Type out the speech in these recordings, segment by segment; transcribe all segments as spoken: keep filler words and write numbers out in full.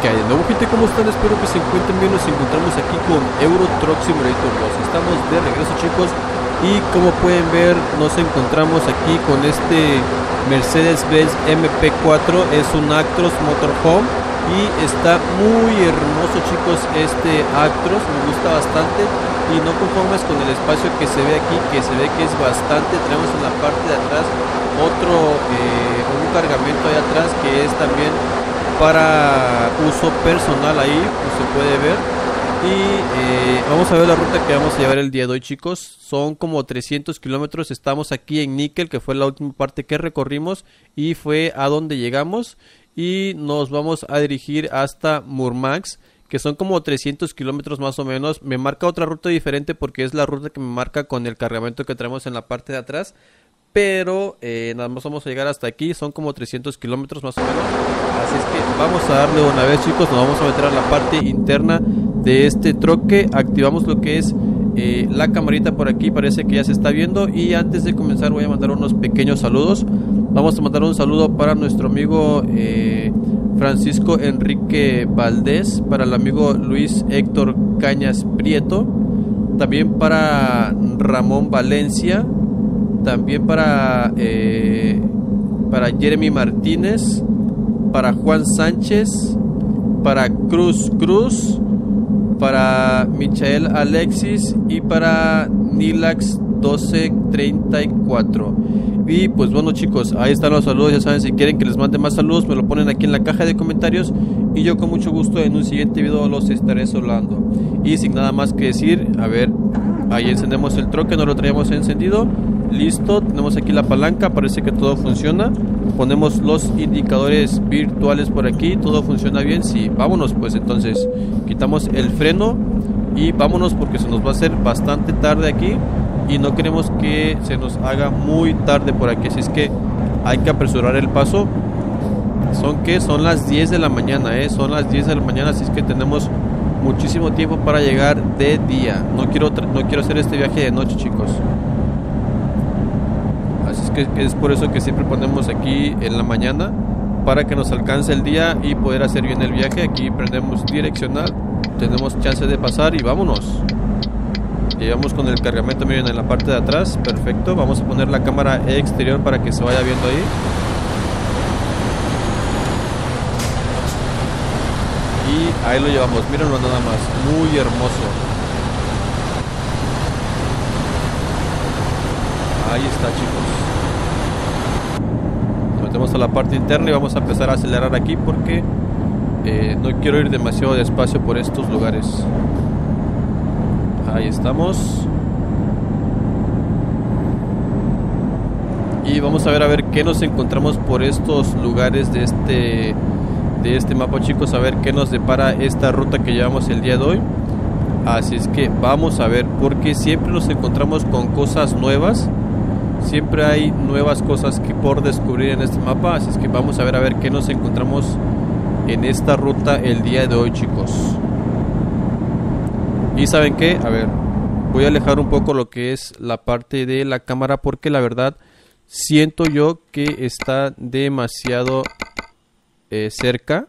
¿Qué hay? Nuevo gente, ¿cómo están? Espero que se encuentren bien. Nos encontramos aquí con Eurotruck Simulator dos. Estamos de regreso, chicos, y como pueden ver nos encontramos aquí con este Mercedes-Benz M P cuatro. Es un Actros Motorhome y está muy hermoso, chicos. Este Actros me gusta bastante, y no conformes con el espacio que se ve aquí, que se ve que es bastante. Tenemos en la parte de atrás otro eh, un cargamento ahí atrás que es también para uso personal. Ahí pues, se puede ver. Y eh, vamos a ver la ruta que vamos a llevar el día de hoy, chicos. Son como trescientos kilómetros. Estamos aquí en Nickel, que fue la última parte que recorrimos y fue a donde llegamos, y nos vamos a dirigir hasta Murmax, que son como trescientos kilómetros más o menos. Me marca otra ruta diferente porque es la ruta que me marca con el cargamento que traemos en la parte de atrás, pero eh, nada más vamos a llegar hasta aquí. Son como trescientos kilómetros más o menos, así es que vamos a darle una vez, chicos. Nos vamos a meter a la parte interna de este troque. Activamos lo que es eh, la camarita por aquí, parece que ya se está viendo. Y antes de comenzar voy a mandar unos pequeños saludos. Vamos a mandar un saludo para nuestro amigo eh, Francisco Enrique Valdés, para el amigo Luis Héctor Cañas Prieto, también para Ramón Valencia, también para eh, para Jeremy Martínez, para Juan Sánchez, para Cruz Cruz, para Michael Alexis y para NILAX doce treinta y cuatro. Y pues bueno, chicos, ahí están los saludos. Ya saben, si quieren que les mande más saludos me lo ponen aquí en la caja de comentarios, y yo con mucho gusto en un siguiente video los estaré saludando. Y sin nada más que decir, a ver, ahí encendemos el troque, no lo traíamos encendido. Listo, tenemos aquí la palanca, parece que todo funciona. Ponemos los indicadores virtuales por aquí, todo funciona bien. Sí, vámonos pues. Entonces quitamos el freno y vámonos, porque se nos va a hacer bastante tarde aquí y no queremos que se nos haga muy tarde por aquí, así es que hay que apresurar el paso. Son que son las diez de la mañana, ¿eh? Son las diez de la mañana, así es que tenemos muchísimo tiempo para llegar de día. No quiero, no quiero hacer este viaje de noche, chicos. Así es que es por eso que siempre ponemos aquí en la mañana, para que nos alcance el día y poder hacer bien el viaje. Aquí prendemos direccional, tenemos chance de pasar y vámonos. Llevamos con el cargamento, miren, en la parte de atrás. Perfecto, vamos a poner la cámara exterior para que se vaya viendo ahí. Y ahí lo llevamos, mírenlo nada más, muy hermoso. Ahí está, chicos. Nos metemos a la parte interna y vamos a empezar a acelerar aquí porque eh, no quiero ir demasiado despacio por estos lugares. Ahí estamos. Y vamos a ver a ver qué nos encontramos por estos lugares de este, de este mapa, chicos. A ver qué nos depara esta ruta que llevamos el día de hoy. Así es que vamos a ver, porque siempre nos encontramos con cosas nuevas. Siempre hay nuevas cosas que por descubrir en este mapa, así es que vamos a ver a ver qué nos encontramos en esta ruta el día de hoy, chicos. Y saben qué, a ver, voy a alejar un poco lo que es la parte de la cámara, porque la verdad siento yo que está demasiado eh, cerca.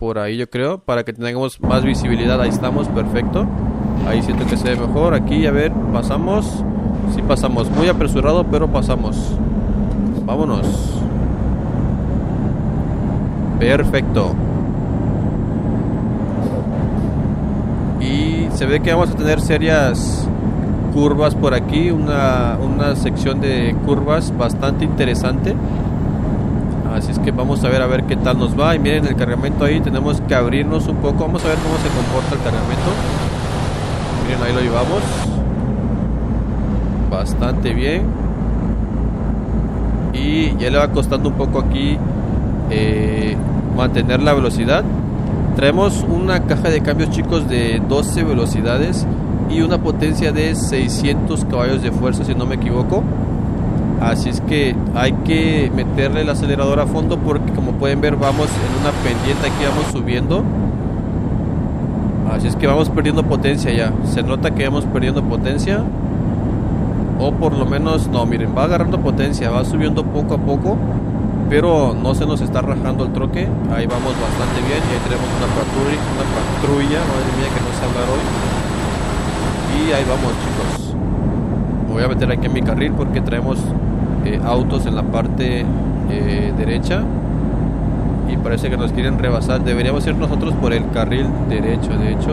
Por ahí yo creo, para que tengamos más visibilidad. Ahí estamos, perfecto. Ahí siento que se ve mejor, aquí a ver, pasamos. Sí pasamos, muy apresurado, pero pasamos. Vámonos. Perfecto. Y se ve que vamos a tener serias curvas por aquí. Una, una sección de curvas bastante interesante. Así es que vamos a ver a ver qué tal nos va. Y miren el cargamento ahí, tenemos que abrirnos un poco. Vamos a ver cómo se comporta el cargamento. Miren, ahí lo llevamos bastante bien, y ya le va costando un poco aquí eh, mantener la velocidad. Traemos una caja de cambios, chicos, de doce velocidades y una potencia de seiscientos caballos de fuerza, si no me equivoco. Así es que hay que meterle el acelerador a fondo, porque como pueden ver vamos en una pendiente, aquí vamos subiendo. Así es que vamos perdiendo potencia ya, se nota que vamos perdiendo potencia. O por lo menos, no, miren, va agarrando potencia, va subiendo poco a poco. pero no se nos está rajando el troque, ahí vamos bastante bien. Y ahí tenemos una patrulla, una patrulla, madre mía que no sé hablar hoy. Y ahí vamos, chicos. Me voy a meter aquí en mi carril porque traemos eh, autos en la parte eh, derecha y parece que nos quieren rebasar. Deberíamos ir nosotros por el carril derecho, de hecho.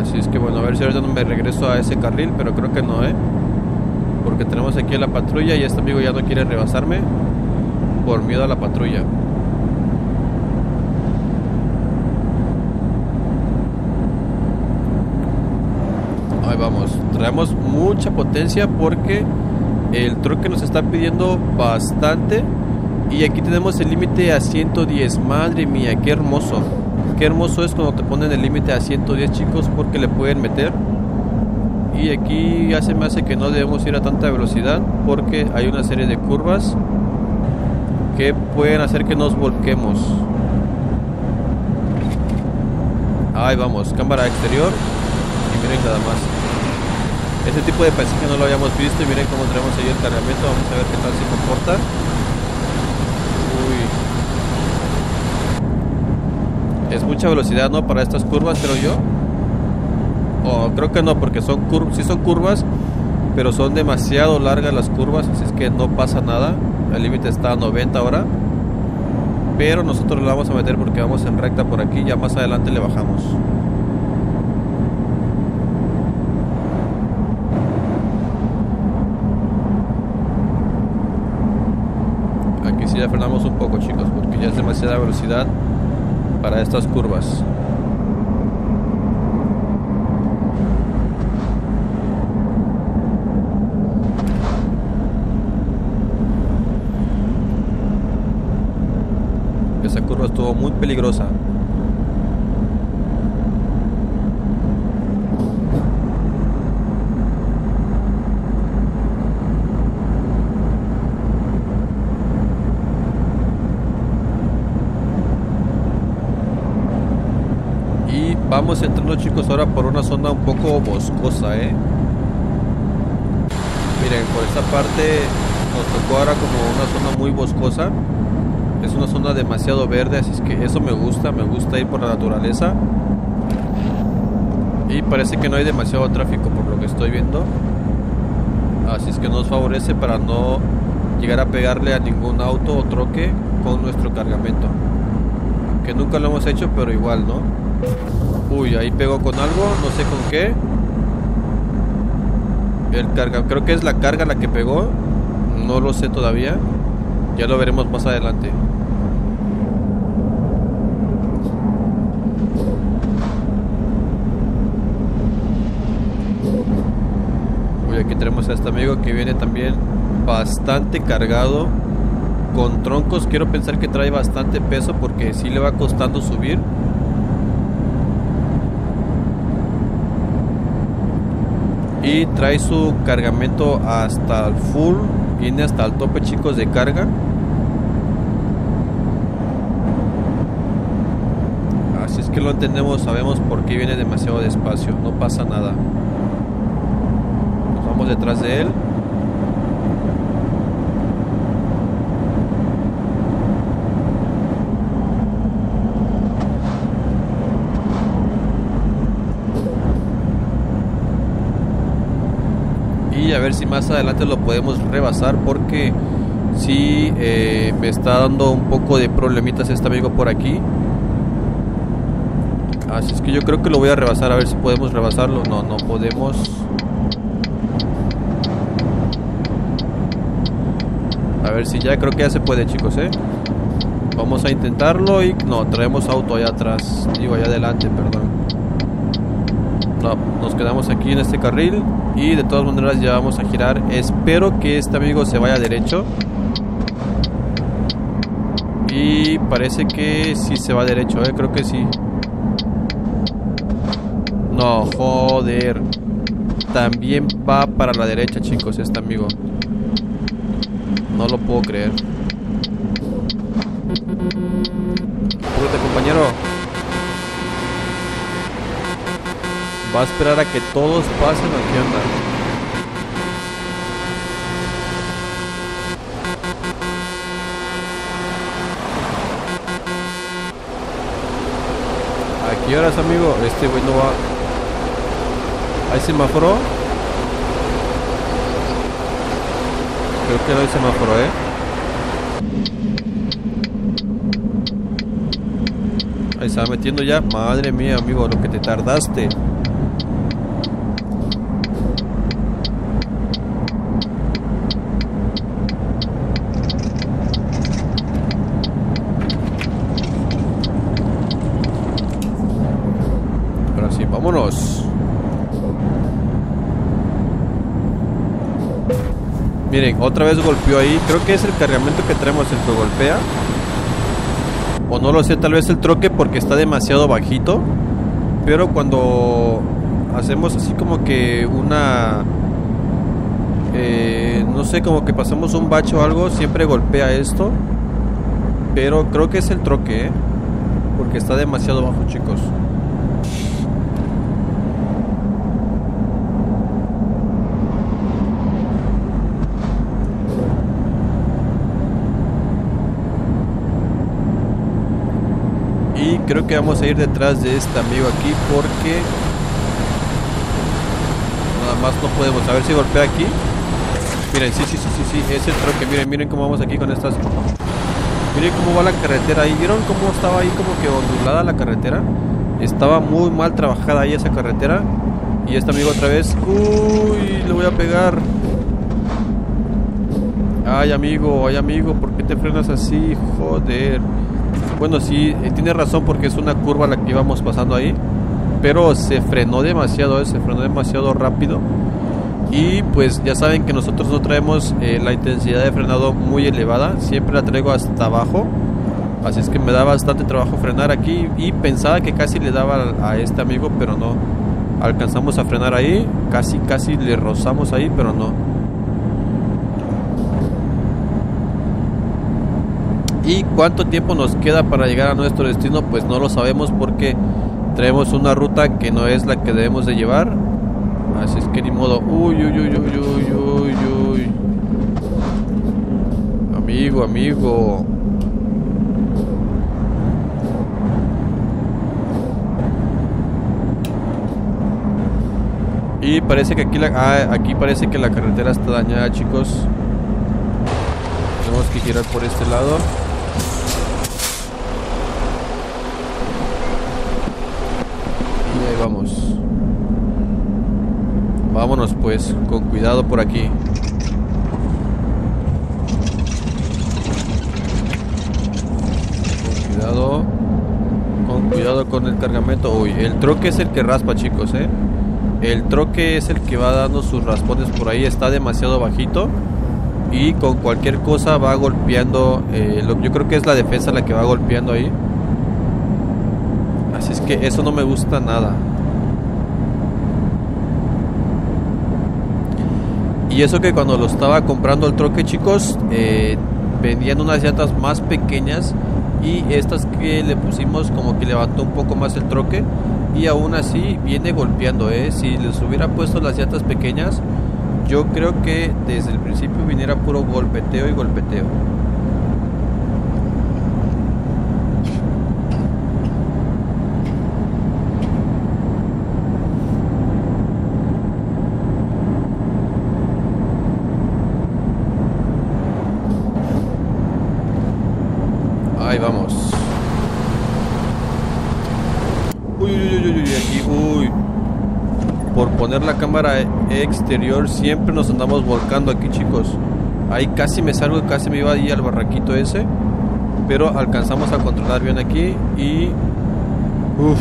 Así es que bueno, a ver si ahorita me regreso a ese carril, pero creo que no, ¿eh? Porque tenemos aquí a la patrulla y este amigo ya no quiere rebasarme por miedo a la patrulla. Ahí vamos, traemos mucha potencia porque el truque nos está pidiendo bastante. Y aquí tenemos el límite a ciento diez. Madre mía, qué hermoso. Qué hermoso es cuando te ponen el límite a ciento diez, chicos, porque le pueden meter. Y aquí ya se me hace que no debemos ir a tanta velocidad porque hay una serie de curvas que pueden hacer que nos volquemos. Ahí vamos, cámara exterior. Y miren nada más. Este tipo de paisaje no lo habíamos visto y miren cómo traemos ahí el cargamento. Vamos a ver qué tal se comporta. Uy. Es mucha velocidad, ¿no? Para estas curvas, creo yo. Oh, creo que no, porque son curvas. Sí son curvas, pero son demasiado largas las curvas, así es que no pasa nada. El límite está a noventa ahora. Pero nosotros lo vamos a meter porque vamos en recta por aquí. Ya más adelante le bajamos. Ya frenamos un poco, chicos, porque ya es demasiada velocidad para estas curvas. Esa curva estuvo muy peligrosa. Vamos entrando, chicos, ahora por una zona un poco boscosa, ¿eh? Miren, por esta parte nos tocó ahora como una zona muy boscosa. Es una zona demasiado verde, así es que eso me gusta, me gusta ir por la naturaleza. Y parece que no hay demasiado tráfico por lo que estoy viendo. Así es que nos favorece para no llegar a pegarle a ningún auto o troque con nuestro cargamento. Que nunca lo hemos hecho, pero igual, ¿no? Uy, ahí pegó con algo, no sé con qué. El carga, creo que es la carga la que pegó. No lo sé todavía. Ya lo veremos más adelante. Uy, aquí tenemos a este amigo que viene también bastante cargado con troncos. Quiero pensar que trae bastante peso porque sí le va costando subir. Y trae su cargamento hasta el full, viene hasta el tope, chicos, de carga. Así es que lo entendemos, sabemos por qué viene demasiado despacio, no pasa nada. Nos vamos detrás de él. A ver si más adelante lo podemos rebasar porque sí eh, me está dando un poco de problemitas este amigo por aquí. Así es que yo creo que lo voy a rebasar, a ver si podemos rebasarlo. No, no podemos. A ver si ya, creo que ya se puede, chicos, ¿eh? Vamos a intentarlo y no, traemos auto allá atrás, digo allá adelante, perdón. No, nos quedamos aquí en este carril y de todas maneras ya vamos a girar. Espero que este amigo se vaya derecho. Y parece que sí se va derecho, eh, creo que sí. No, joder. También va para la derecha, chicos, este amigo. No lo puedo creer. Apúrate, compañero. Va a esperar a que todos pasen, aquí andan. Y ahora, amigo, este güey no va. ¿Hay semáforo? Creo que no hay semáforo, ¿eh? Ahí estaba metiendo ya. Madre mía, amigo, lo que te tardaste. Ahora sí, vámonos. Miren, otra vez golpeó ahí. Creo que es el cargamento que traemos el que golpea. O no lo sé, tal vez el troque porque está demasiado bajito. Pero cuando hacemos así como que una... Eh, no sé, como que pasamos un bache o algo, siempre golpea esto. Pero creo que es el troque, ¿eh? Porque está demasiado bajo, chicos. Creo que vamos a ir detrás de este amigo aquí porque nada más no podemos. A ver si golpea aquí. Miren, sí, sí, sí, sí, sí, es el troque. Miren, miren cómo vamos aquí con estas. Miren cómo va la carretera ahí. ¿Vieron cómo estaba ahí como que ondulada la carretera? Estaba muy mal trabajada ahí esa carretera. Y este amigo otra vez. Uy, le voy a pegar. Ay, amigo, ay, amigo, ¿por qué te frenas así? Joder. Bueno, sí, tiene razón porque es una curva la que íbamos pasando ahí. Pero se frenó demasiado, ¿eh? Se frenó demasiado rápido. Y pues ya saben que nosotros no traemos eh, la intensidad de frenado muy elevada. Siempre la traigo hasta abajo. Así es que me da bastante trabajo frenar aquí. Y pensaba que casi le daba a, a este amigo, pero no. Alcanzamos a frenar ahí. Casi, casi le rozamos ahí, pero no. ¿Y cuánto tiempo nos queda para llegar a nuestro destino? Pues no lo sabemos porque traemos una ruta que no es la que debemos de llevar. Así es que ni modo. Uy, uy, uy, uy, uy, uy, uy. Amigo, amigo. Y parece que aquí, la, ah, aquí parece que la carretera está dañada, chicos. Tenemos que girar por este lado. Vamos. Vámonos pues, con cuidado por aquí. Con cuidado. Con cuidado con el cargamento. Uy, el troque es el que raspa, chicos, ¿eh? El troque es el que va dando sus raspones por ahí. Está demasiado bajito. Y con cualquier cosa va golpeando. Eh, lo, yo creo que es la defensa la que va golpeando ahí. Así es que eso no me gusta nada. Y eso que cuando lo estaba comprando el troque, chicos, eh, vendían unas llantas más pequeñas. Y estas que le pusimos como que levantó un poco más el troque. Y aún así viene golpeando, eh. Si les hubiera puesto las llantas pequeñas, yo creo que desde el principio viniera puro golpeteo y golpeteo. Ahí vamos. Uy, uy, uy, uy, aquí, uy. Por poner la cámara exterior siempre nos andamos volcando aquí, chicos. Ahí casi me salgo, casi me iba ahí al barraquito ese. Pero alcanzamos a controlar bien aquí y... Uf,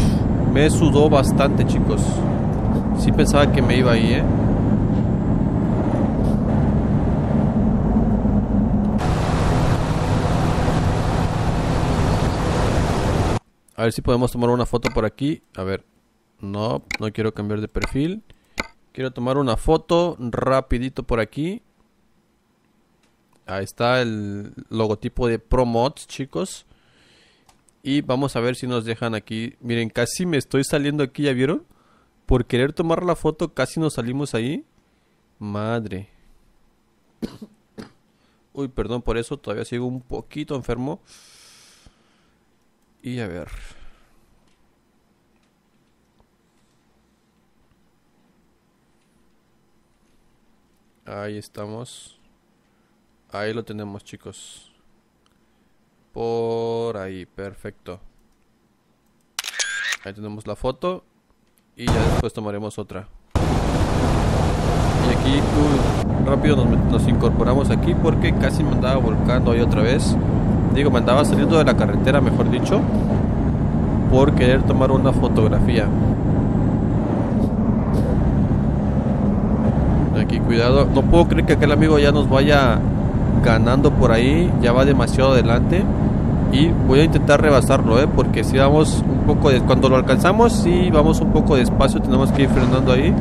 me sudó bastante, chicos. Sí pensaba que me iba ahí, ¿eh? A ver si podemos tomar una foto por aquí. A ver, no, no quiero cambiar de perfil. Quiero tomar una foto rapidito por aquí. Ahí está el logotipo de ProMods, chicos. Y vamos a ver si nos dejan aquí. Miren, casi me estoy saliendo aquí, ¿ya vieron? Por querer tomar la foto casi nos salimos ahí. Madre. Uy, perdón por eso, todavía sigo un poquito enfermo. Y a ver. Ahí estamos. Ahí lo tenemos, chicos. Por ahí, perfecto. Ahí tenemos la foto. Y ya después tomaremos otra. Y aquí, uh, rápido nos, nos incorporamos aquí porque casi me andaba volcando ahí otra vez. Digo, me andaba saliendo de la carretera, mejor dicho, por querer tomar una fotografía. Aquí, cuidado. No puedo creer que aquel amigo ya nos vaya ganando por ahí. Ya va demasiado adelante. Y voy a intentar rebasarlo, ¿eh? Porque si vamos un poco... De... Cuando lo alcanzamos, si vamos un poco despacio. Tenemos que ir frenando ahí.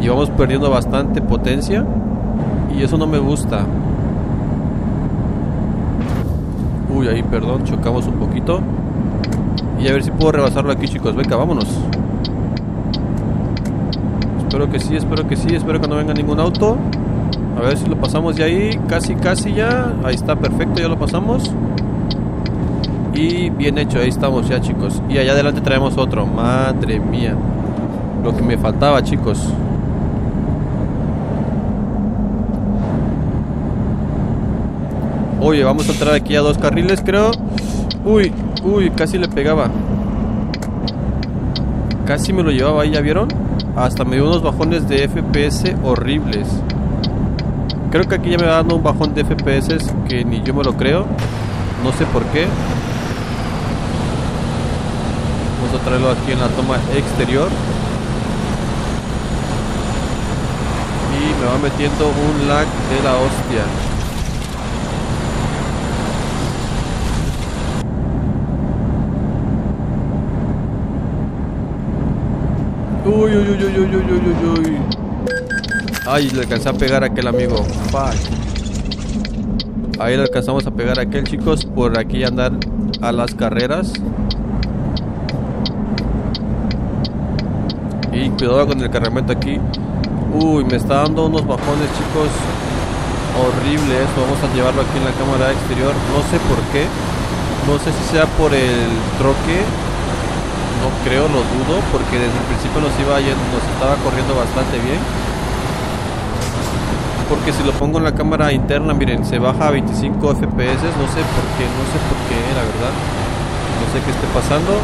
Y vamos perdiendo bastante potencia. Y eso no me gusta. Uy, ahí, perdón. Chocamos un poquito. Y a ver si puedo rebasarlo aquí, chicos. Venga, vámonos. Espero que sí, espero que sí, espero que no venga ningún auto. A ver si lo pasamos de ahí. Casi, casi ya. Ahí está, perfecto, ya lo pasamos. Y bien hecho, ahí estamos ya, chicos. Y allá adelante traemos otro. Madre mía, lo que me faltaba, chicos. Oye, vamos a entrar aquí a dos carriles, creo. Uy, uy, casi le pegaba. Casi me lo llevaba ahí, ¿ya vieron? Hasta me dio unos bajones de F P S horribles. Creo que aquí ya me va dando un bajón de F P S que ni yo me lo creo. No sé por qué. Vamos a traerlo aquí en la toma exterior. Y me va metiendo un lag de la hostia. Uy, uy, uy, uy, uy, uy, uy, uy. Ay, le alcancé a pegar a aquel amigo. Fuck. Ahí le alcanzamos a pegar a aquel, chicos. Por aquí andar a las carreras. Y cuidado con el cargamento aquí. Uy, me está dando unos bajones, chicos. Horrible eso. Vamos a llevarlo aquí en la cámara exterior. No sé por qué. No sé si sea por el troque. No creo, lo dudo, porque desde el principio nos iba yendo, nos estaba corriendo bastante bien. Porque si lo pongo en la cámara interna, miren, se baja a veinticinco F P S. No sé por qué, no sé por qué, la verdad. No sé qué esté pasando.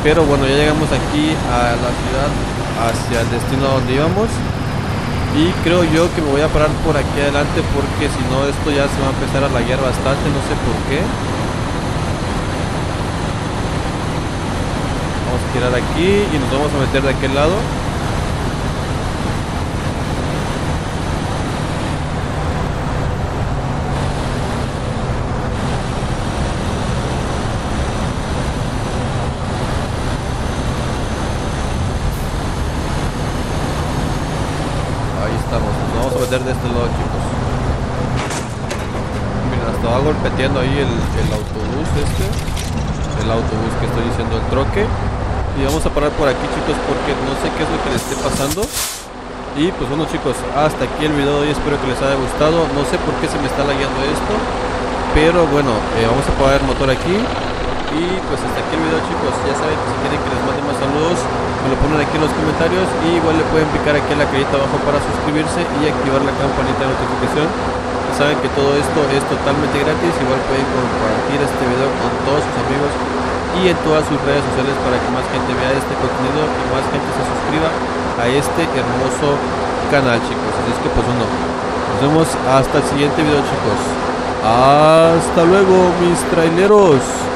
Pero bueno, ya llegamos aquí a la ciudad, hacia el destino donde íbamos. Y creo yo que me voy a parar por aquí adelante, porque si no esto ya se va a empezar a laguear bastante, no sé por qué. Tirar aquí y nos vamos a meter de aquel lado. Ahí estamos, nos vamos a meter de este lado, chicos. Mira, estaba golpeteando ahí el, el autobús este. El autobús que estoy diciendo, el troque. Y vamos a parar por aquí, chicos, porque no sé qué es lo que les esté pasando. Y pues bueno, chicos, hasta aquí el video de hoy. Espero que les haya gustado. No sé por qué se me está lagueando esto, pero bueno, eh, vamos a apagar el motor aquí. Y pues hasta aquí el video, chicos. Ya saben, si quieren que les mande más saludos, me lo ponen aquí en los comentarios. Y igual le pueden picar aquí en la carita abajo para suscribirse y activar la campanita de notificación. Ya saben que todo esto es totalmente gratis. Igual pueden compartir este video con todos sus amigos y en todas sus redes sociales para que más gente vea este contenido y más gente se suscriba a este hermoso canal, chicos. Así es que pues bueno, nos vemos hasta el siguiente video, chicos. Hasta luego, mis traileros.